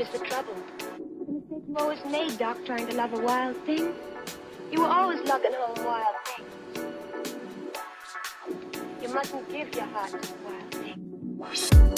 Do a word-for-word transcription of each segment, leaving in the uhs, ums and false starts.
is the trouble. The mistake you always made, Doc, trying to love a wild thing. You were always lugging home wild things. You mustn't give your heart to a wild thing.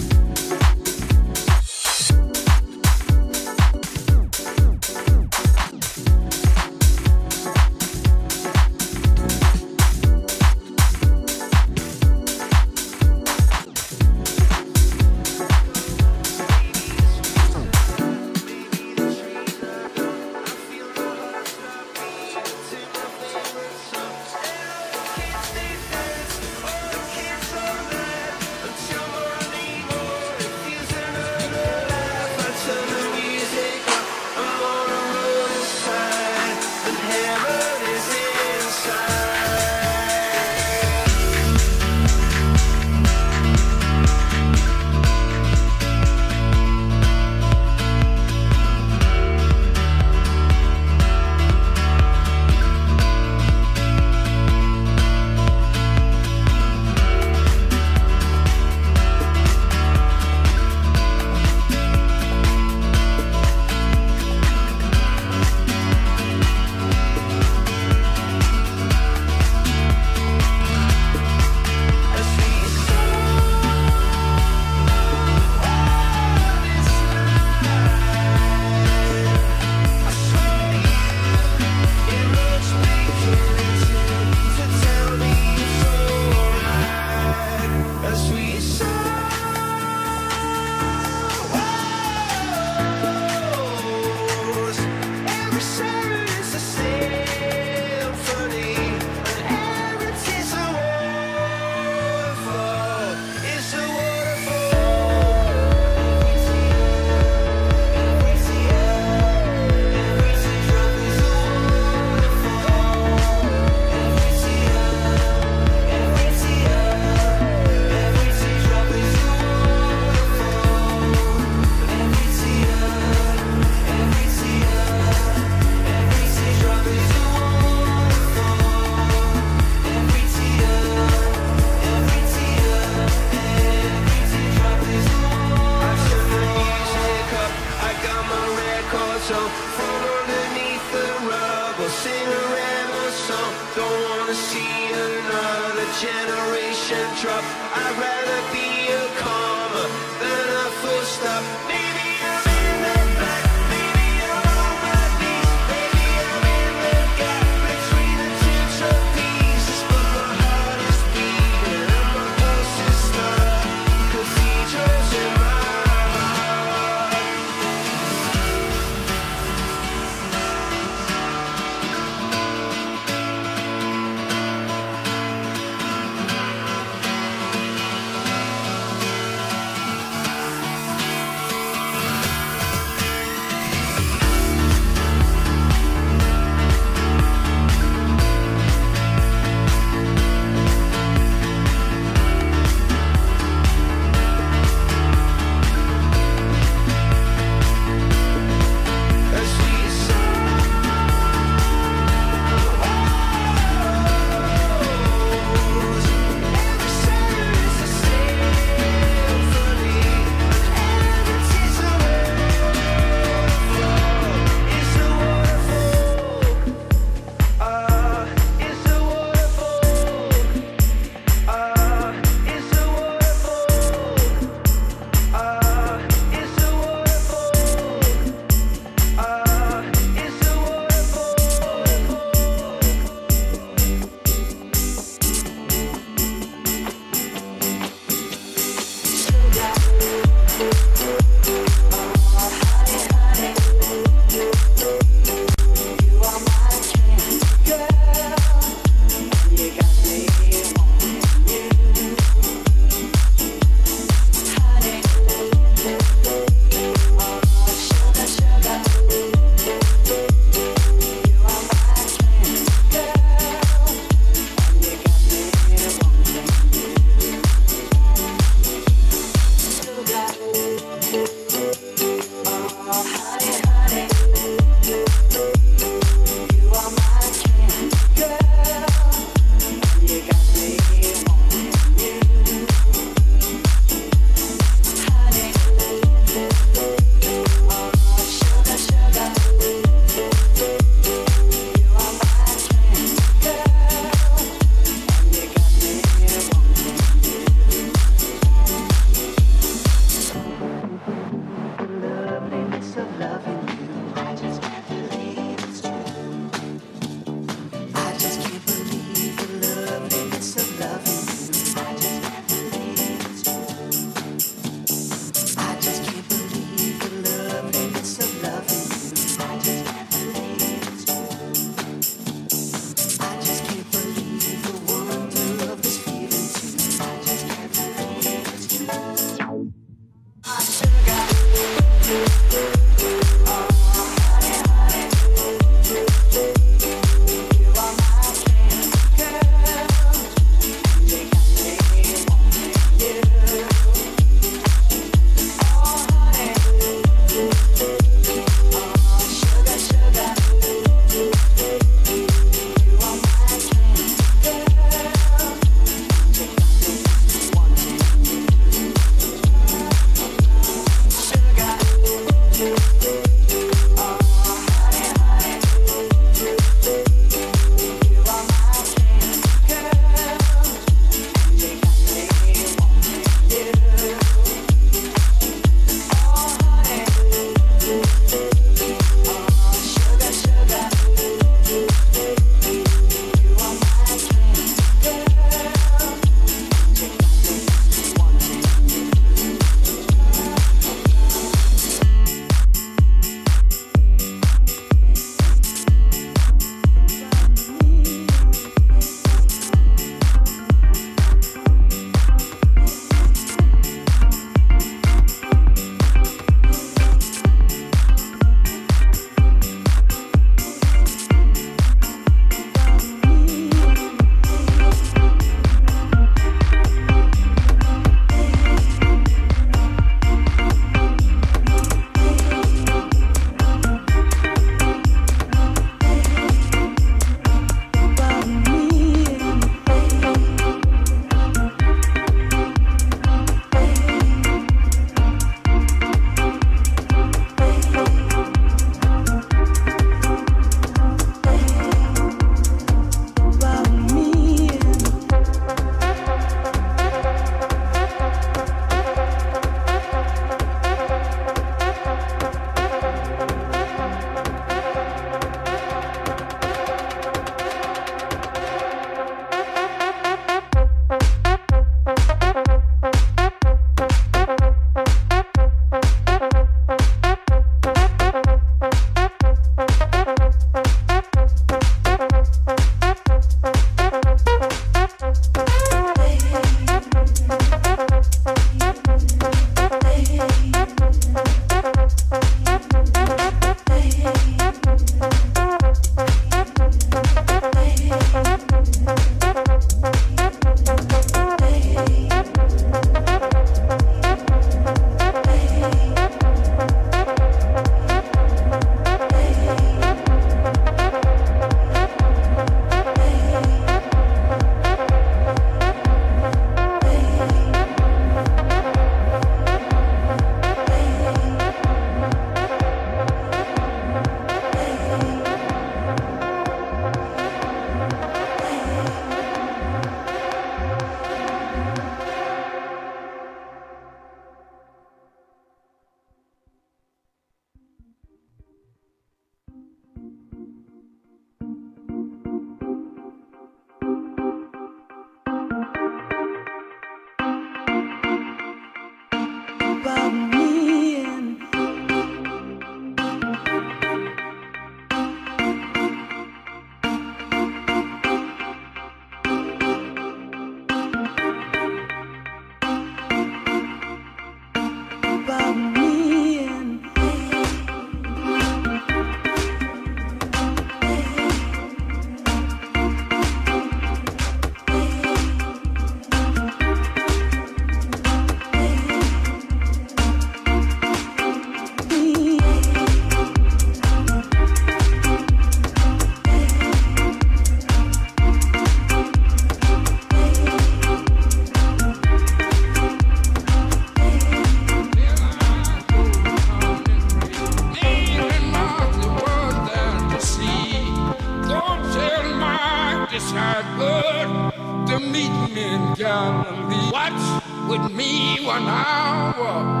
an hour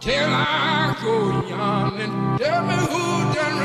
till I go yawning and tell me who done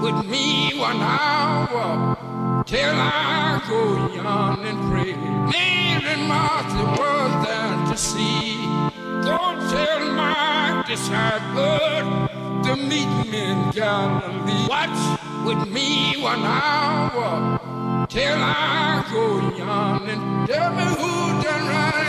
with me one hour till I go yawn and pray. Mary and Martha were there to see. Go tell my disciples to meet me in Galilee. Watch with me one hour till I go yawn and tell me who done right.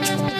Thank you.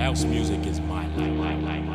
house music is my life.